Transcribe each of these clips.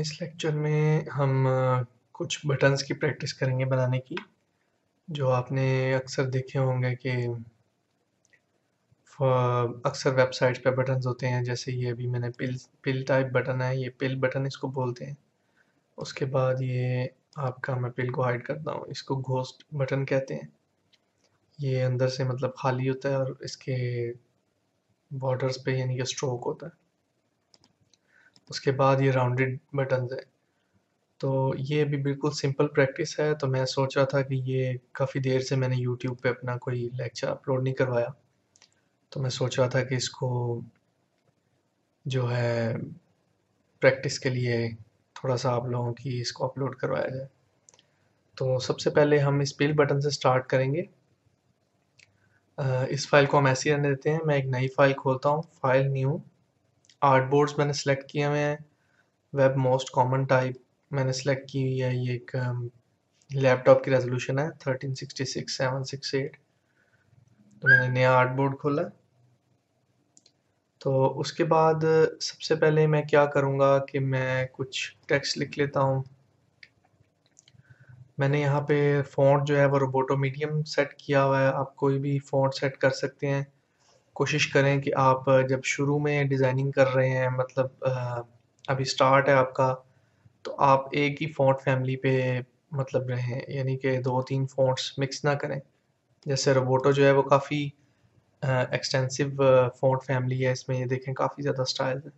इस लेक्चर में हम कुछ बटन्स की प्रैक्टिस करेंगे बनाने की, जो आपने अक्सर देखे होंगे कि अक्सर वेबसाइट्स पे बटन्स होते हैं। जैसे ये अभी मैंने पिल टाइप बटन है, ये पिल बटन इसको बोलते हैं। उसके बाद ये आपका, मैं पिल को हाइड करता हूँ, इसको घोस्ट बटन कहते हैं। ये अंदर से मतलब खाली होता है और इसके बॉर्डर्स पे यानी कि स्ट्रोक होता है। उसके बाद ये राउंडेड बटन्स है। तो ये भी बिल्कुल सिंपल प्रैक्टिस है। तो मैं सोच रहा था कि ये काफ़ी देर से मैंने यूट्यूब पे अपना कोई लेक्चर अपलोड नहीं करवाया, तो मैं सोच रहा था कि इसको जो है प्रैक्टिस के लिए थोड़ा सा आप लोगों की इसको अपलोड करवाया जाए। तो सबसे पहले हम इस पिल बटन से स्टार्ट करेंगे। इस फाइल को हम ऐसे ही रहने देते हैं। मैं एक नई फाइल खोलता हूँ, फाइल न्यू। आर्टबोर्ड्स मैंने सेलेक्ट किए हुए हैं। वेब मोस्ट कॉमन टाइप मैंने सेलेक्ट की हुई है। ये एक लैपटॉप की रेजोल्यूशन है 1366768। तो मैंने नया आर्टबोर्ड खोला। तो उसके बाद सबसे पहले मैं क्या करूँगा कि मैं कुछ टेक्स्ट लिख लेता हूँ। मैंने यहाँ पे फ़ॉन्ट जो है वो रोबोटो मीडियम सेट किया हुआ है। आप कोई भी फ़ॉन्ट सेट कर सकते हैं। कोशिश करें कि आप जब शुरू में डिज़ाइनिंग कर रहे हैं, मतलब अभी स्टार्ट है आपका, तो आप एक ही फ़ॉन्ट फैमिली पे मतलब रहें, यानी कि 2-3 फ़ॉन्ट्स मिक्स ना करें। जैसे रोबोटो जो है वो काफ़ी एक्सटेंसिव फ़ॉन्ट फैमिली है, इसमें ये देखें काफ़ी ज़्यादा स्टाइल है।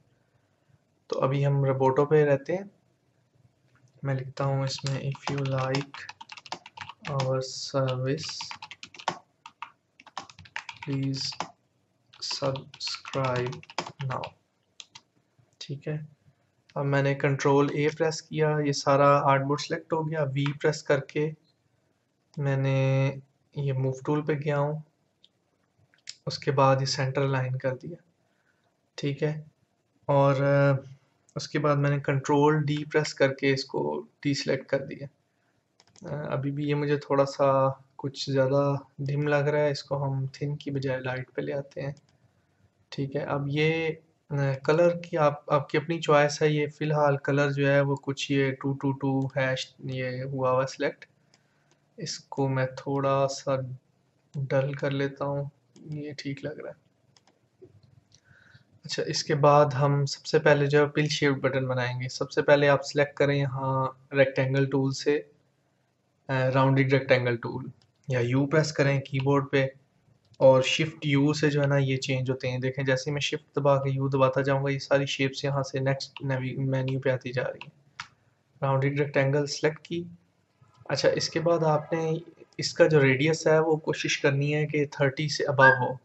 तो अभी हम रोबोटो पे रहते हैं। मैं लिखता हूँ इसमें if you like our service please subscribe now. ठीक है, अब मैंने Ctrl A प्रेस किया, ये सारा आर्टबोर्ड सेलेक्ट हो गया। V प्रेस करके मैंने ये मूव टूल पे गया हूँ। उसके बाद ये सेंटर लाइन कर दिया। ठीक है, और उसके बाद मैंने Ctrl D प्रेस करके इसको डीसेलेक्ट कर दिया। अभी भी ये मुझे थोड़ा सा कुछ ज़्यादा डिम लग रहा है, इसको हम थिन की बजाय लाइट पे ले आते हैं। ठीक है, अब ये कलर की आपकी अपनी चॉइस है। ये फ़िलहाल कलर जो है वो कुछ ये 222 हैश ये हुआ हुआ सेलेक्ट। इसको मैं थोड़ा सा डल कर लेता हूँ, ये ठीक लग रहा है। अच्छा, इसके बाद हम सबसे पहले जो है पिल शेप बटन बनाएंगे। सबसे पहले आप सिलेक्ट करें यहाँ रेक्टेंगल टूल से राउंडेड रेक्टेंगल टूल, या U प्रेस करें कीबोर्ड पे, और शिफ्ट U से जो है ना ये चेंज होते हैं। देखें जैसे मैं शिफ्ट दबा के U दबाता जाऊँगा, ये सारी शेप्स यहाँ से नेक्स्ट मेन्यू पे आती जा रही है। राउंडेड रेक्टेंगल सेलेक्ट की। अच्छा, इसके बाद आपने इसका जो रेडियस है वो कोशिश करनी है कि 30 से अबव हो।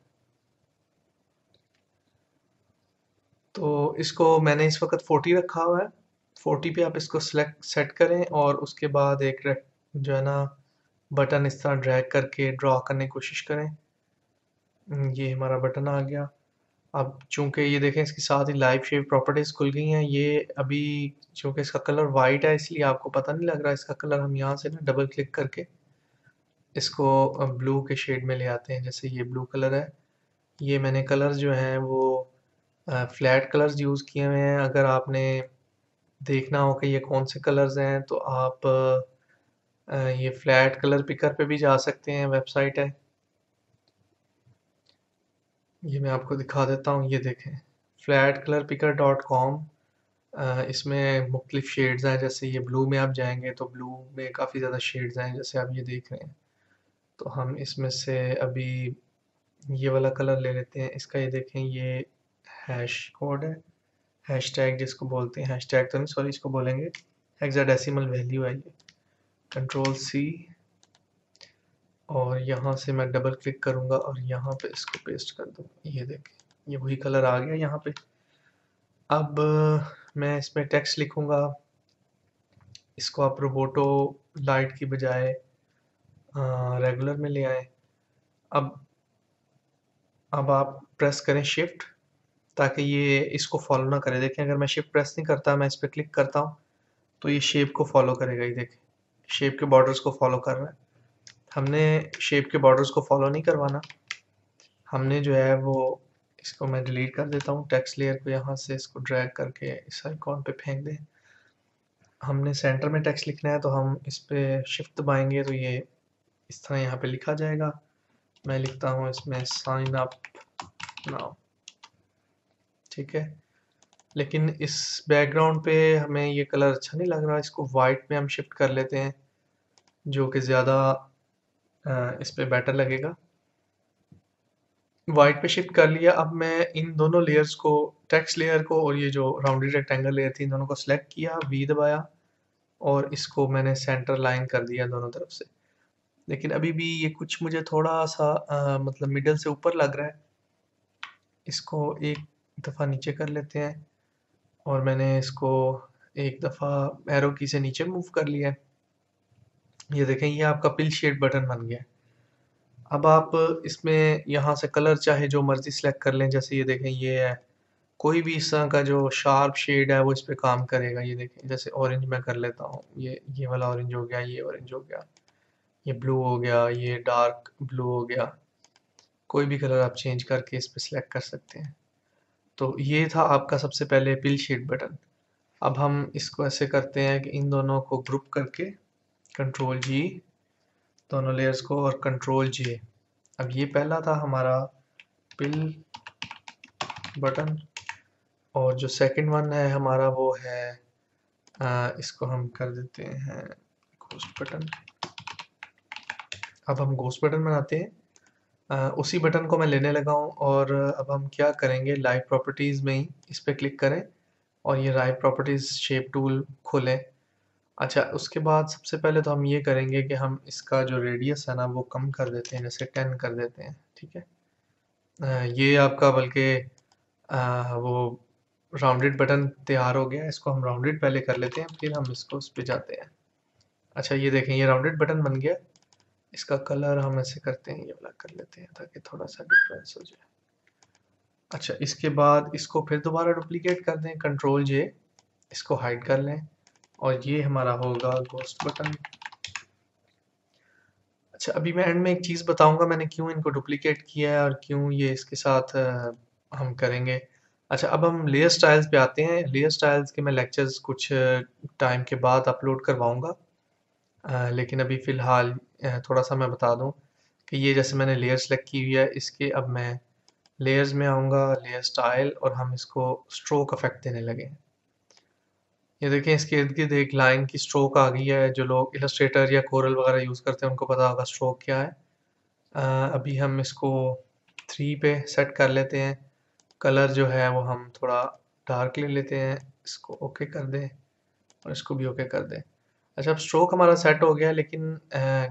तो इसको मैंने इस वक्त 40 रखा हुआ है। 40 पे आप इसको सेट करें, और उसके बाद एक जो है ना बटन इस तरह ड्रैग करके ड्रॉ करने की कोशिश करें। ये हमारा बटन आ गया। अब चूंकि ये देखें इसके साथ ही लाइव शेप प्रॉपर्टीज़ खुल गई हैं। ये अभी चूँकि इसका कलर वाइट है इसलिए आपको पता नहीं लग रहा। इसका कलर हम यहाँ से ना डबल क्लिक करके इसको ब्लू के शेड में ले आते हैं। जैसे ये ब्लू कलर है। ये मैंने कलर जो हैं वो फ्लैट कलर्स यूज़ किए हुए हैं। अगर आपने देखना हो कि ये कौन से कलर्स हैं, तो आप ये फ्लैट कलर पिकर पे भी जा सकते हैं, वेबसाइट है। ये मैं आपको दिखा देता हूँ, ये देखें flatcolorpicker.com। इसमें मुख्तलिफ शेड्स हैं। जैसे ये ब्लू में आप जाएंगे तो ब्लू में काफ़ी ज़्यादा शेड्स हैं, जैसे आप ये देख रहे हैं। तो हम इसमें से अभी ये वाला कलर ले लेते हैं। इसका ये देखें ये हैश कोड है, हैशटैग जिसको बोलते हैं, हैशटैग तो नहीं सॉरी, इसको बोलेंगे हेक्साडेसिमल वैल्यू है ये। Ctrl C, और यहाँ से मैं डबल क्लिक करूँगा और यहाँ पे इसको पेस्ट कर दूँगा। ये देखें ये वही कलर आ गया यहाँ पे। अब मैं इसमें टेक्स्ट लिखूँगा। इसको आप रोबोटो लाइट की बजाय रेगुलर में ले आए। अब आप प्रेस करें शिफ्ट, ताकि ये इसको फॉलो ना करे। देखें अगर मैं शेप प्रेस नहीं करता, मैं इस पर क्लिक करता हूँ तो ये शेप को फॉलो करेगा। ये देखें शेप के बॉर्डर्स को फॉलो कर रहा है। हमने शेप के बॉर्डर्स को फॉलो नहीं करवाना। हमने जो है वो इसको मैं डिलीट कर देता हूँ। टेक्स्ट लेयर को यहाँ से इसको ड्रैग करके इस आइकॉन पे फेंक दें। हमने सेंटर में टेक्स्ट लिखना है तो हम इस पर शिफ्ट दबाएंगे तो ये इस तरह यहाँ पे लिखा जाएगा। मैं लिखता हूँ इसमें साइन अप नाउ, ठीक है। लेकिन इस बैकग्राउंड पे हमें ये कलर अच्छा नहीं लग रहा, इसको वाइट में हम शिफ्ट कर लेते हैं जो कि ज़्यादा इस पर बेटर लगेगा। वाइट पे शिफ्ट कर लिया। अब मैं इन दोनों लेयर्स को, टेक्स्ट लेयर को और ये जो राउंडेड रेक्टेंगल लेयर थी, इन दोनों को सिलेक्ट किया, वी दबाया और इसको मैंने सेंटर लाइन कर दिया दोनों तरफ से। लेकिन अभी भी ये कुछ मुझे थोड़ा सा मतलब मिडल से ऊपर लग रहा है। इसको एक दफ़ा नीचे कर लेते हैं और मैंने इसको एक दफ़ा एरो की से नीचे मूव कर लिया है। ये देखें, ये आपका पिल शेड बटन बन गया। अब आप इसमें यहाँ से कलर चाहे जो मर्ज़ी सेलेक्ट कर लें। जैसे ये देखें, ये है कोई भी इस तरह का जो शार्प शेड है वो इस पे काम करेगा। ये देखें, जैसे ऑरेंज मैं कर लेता हूँ, ये वाला ऑरेंज हो गया, ये ऑरेंज हो गया, ये ब्लू हो गया, ये डार्क ब्लू हो गया। कोई भी कलर आप चेंज करके इस पे सेलेक्ट कर सकते हैं। तो ये था आपका सबसे पहले पिल शेड बटन। अब हम इसको ऐसे करते हैं कि इन दोनों को ग्रुप करके कंट्रोल जी, दोनों लेयर्स को, और कंट्रोल जे। अब ये पहला था हमारा पिल बटन और जो सेकंड वन है हमारा वो है इसको हम कर देते हैं घोस्ट बटन। अब हम घोस्ट बटन बनाते हैं। उसी बटन को मैं लेने लगा हूँ और अब हम क्या करेंगे, लाइव प्रॉपर्टीज़ में ही इस पर क्लिक करें और ये लाइव प्रॉपर्टीज़ शेप टूल खोलें। अच्छा, उसके बाद सबसे पहले तो हम ये करेंगे कि हम इसका जो रेडियस है ना वो कम कर देते हैं, जैसे 10 कर देते हैं, ठीक है। ये आपका बल्कि वो राउंडेड बटन तैयार हो गया। इसको हम राउंडेड पहले कर लेते हैं, फिर हम इसको उस पर जाते हैं। अच्छा, ये देखें, ये राउंडेड बटन बन गया। इसका कलर हम ऐसे करते हैं, ये वाला कर लेते हैं ताकि थोड़ा सा डिफरेंस हो जाए। अच्छा, इसके बाद इसको फिर दोबारा डुप्लीकेट कर दें, कंट्रोल जे, इसको हाइड कर लें और ये हमारा होगा घोस्ट बटन। अच्छा, अभी मैं एंड में एक चीज़ बताऊंगा मैंने क्यों इनको डुप्लीकेट किया है और क्यों ये इसके साथ हम करेंगे। अच्छा, अब हम लेयर स्टाइल्स पे आते हैं। लेयर स्टाइल्स के मैं लेक्चर्स कुछ टाइम के बाद अपलोड करवाऊंगा, लेकिन अभी फ़िलहाल थोड़ा सा मैं बता दूं कि ये जैसे मैंने लेयर सेलेक्ट की हुई है इसके, अब मैं लेयर्स में आऊँगा, लेयर स्टाइल, और हम इसको स्ट्रोक इफेक्ट देने लगे। ये देखें, इसके इर्द गिर्द एक लाइन की स्ट्रोक आ गई है। जो लोग इलस्ट्रेटर या कोरल वगैरह यूज़ करते हैं उनको पता होगा स्ट्रोक क्या है। अभी हम इसको 3 पे सेट कर लेते हैं। कलर जो है वो हम थोड़ा डार्क ले लेते हैं, इसको ओके कर दें और इसको भी ओके कर दें। अच्छा, अब स्ट्रोक हमारा सेट हो गया। लेकिन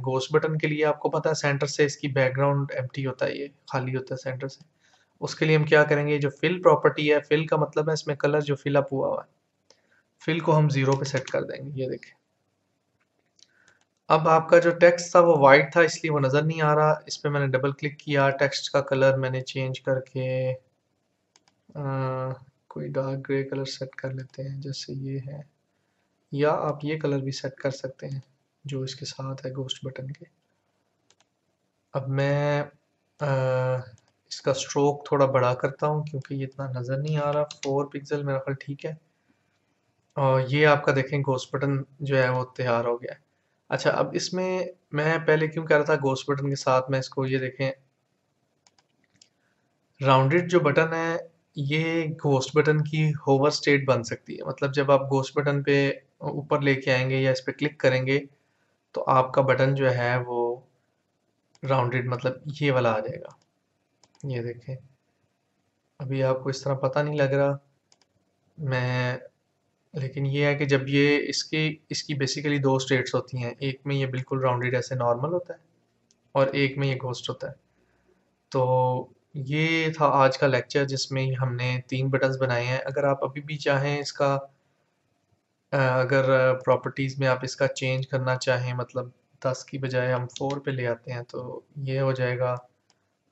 घोस्ट बटन के लिए आपको पता है सेंटर से इसकी बैकग्राउंड एम्प्टी होता है, ये खाली होता है सेंटर से। उसके लिए हम क्या करेंगे, जो फिल प्रॉपर्टी है, फिल का मतलब है इसमें कलर जो फिलअप हुआ हुआ है, फिल को हम 0 पे सेट कर देंगे। ये देखें, अब आपका जो टेक्स्ट था वो वाइट था इसलिए वो नज़र नहीं आ रहा। इस पर मैंने डबल क्लिक किया, टेक्स्ट का कलर मैंने चेंज करके कोई डार्क ग्रे कलर सेट कर लेते हैं, जैसे ये है, या आप ये कलर भी सेट कर सकते हैं जो इसके साथ है घोस्ट बटन के। अब मैं इसका स्ट्रोक थोड़ा बड़ा करता हूँ क्योंकि ये इतना नज़र नहीं आ रहा। 4 पिक्सल मेरा ख्याल ठीक है। और ये आपका देखें घोस्ट बटन जो है वो तैयार हो गया है। अच्छा, अब इसमें मैं पहले क्यों कह रहा था घोस्ट बटन के साथ मैं इसको, ये देखें, राउंडेड जो बटन है ये घोस्ट बटन की होवर स्टेट बन सकती है। मतलब जब आप घोस्ट बटन पे ऊपर लेके आएंगे या इस पर क्लिक करेंगे तो आपका बटन जो है वो राउंडेड, मतलब ये वाला आ जाएगा। ये देखें, अभी आपको इस तरह पता नहीं लग रहा मैं, लेकिन ये है कि जब ये इसकी बेसिकली 2 स्टेट्स होती हैं, एक में ये बिल्कुल राउंडेड ऐसे नॉर्मल होता है और एक में ये घोस्ट होता है। तो ये था आज का लेक्चर जिसमें हमने 3 बटन्स बनाए हैं। अगर आप अभी भी चाहें इसका, अगर प्रॉपर्टीज़ में आप इसका चेंज करना चाहें, मतलब 10 की बजाय हम 4 पे ले आते हैं तो ये हो जाएगा।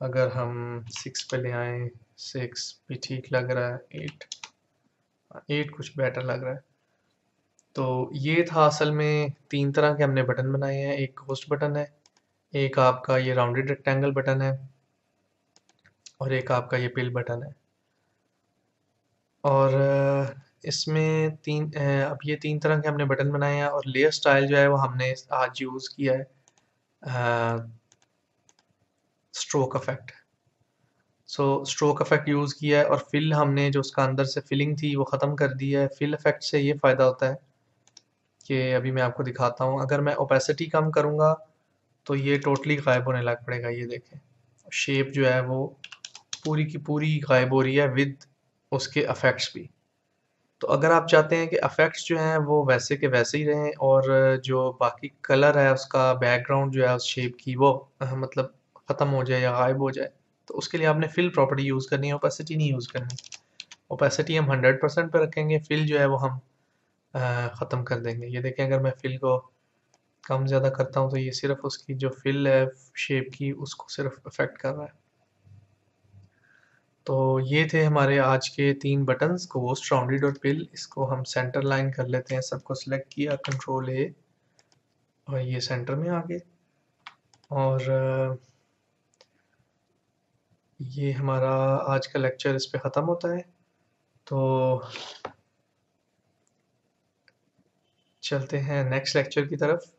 अगर हम 6 पे ले आएँ, 6 भी ठीक लग रहा है, 8 कुछ बेटर लग रहा है। तो ये था असल में 3 तरह के हमने बटन बनाए हैं। एक घोस्ट बटन है, एक आपका ये राउंडेड रेक्टेंगल बटन है और एक आपका ये पिल बटन है। और इसमें अब ये तीन तरह के हमने बटन बनाए हैं और लेयर स्टाइल जो है वो हमने आज यूज़ किया है stroke effect. So stroke effect use किया है और फिल हमने जो उसका अंदर से फिलिंग थी वो ख़त्म कर दी है। फिल इफेक्ट से ये फ़ायदा होता है कि अभी मैं आपको दिखाता हूँ, अगर मैं ओपेसिटी कम करूँगा तो ये टोटली गायब होने लग पड़ेगा। ये देखें शेप जो है वो पूरी की पूरी गायब हो रही है विद उसके अफेक्ट्स भी। तो अगर आप चाहते हैं कि अफेक्ट्स जो हैं वो वैसे के वैसे ही रहें और जो बाकी कलर है उसका बैकग्राउंड जो है उस शेप की वो मतलब ख़त्म हो जाए या गायब हो जाए, तो उसके लिए आपने फिल प्रॉपर्टी यूज़ करनी है, ओपेसिटी नहीं यूज़ करनी। ओपेसिटी हम 100% पर रखेंगे, फिल जो है वो हम ख़त्म कर देंगे। ये देखें अगर मैं फिल को कम ज़्यादा करता हूँ तो ये सिर्फ उसकी जो फिल है शेप की उसको सिर्फ अफेक्ट कर रहा है। तो ये थे हमारे आज के तीन बटन्स, घोस्ट, राउंडेड और पिल। इसको हम सेंटर लाइन कर लेते हैं, सबको सिलेक्ट किया, कंट्रोल A और ये सेंटर में आ गए। और ये हमारा आज का लेक्चर इस पे ख़त्म होता है। तो चलते हैं नेक्स्ट लेक्चर की तरफ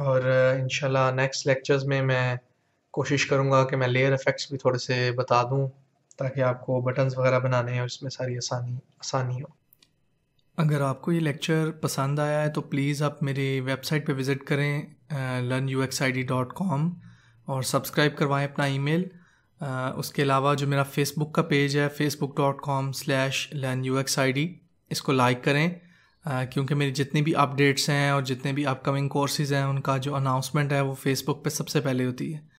और इंशाल्लाह नेक्स्ट लेक्चर्स में मैं कोशिश करूँगा कि मैं लेयर इफेक्ट्स भी थोड़े से बता दूँ ताकि आपको बटन्स वगैरह बनाने और इसमें सारी आसानी हो। अगर आपको ये लेक्चर पसंद आया है तो प्लीज़ आप मेरी वेबसाइट पे विज़िट करें learnuxid.com और सब्सक्राइब करवाएं अपना ईमेल। उसके अलावा जो मेरा फेसबुक का पेज है facebook.com/learnuxid, इसको लाइक करें क्योंकि मेरी जितनी भी अपडेट्स हैं और जितने भी अपकमिंग कोर्सेज़ हैं उनका जो अनाउंसमेंट है वो फेसबुक पर सबसे पहले होती है।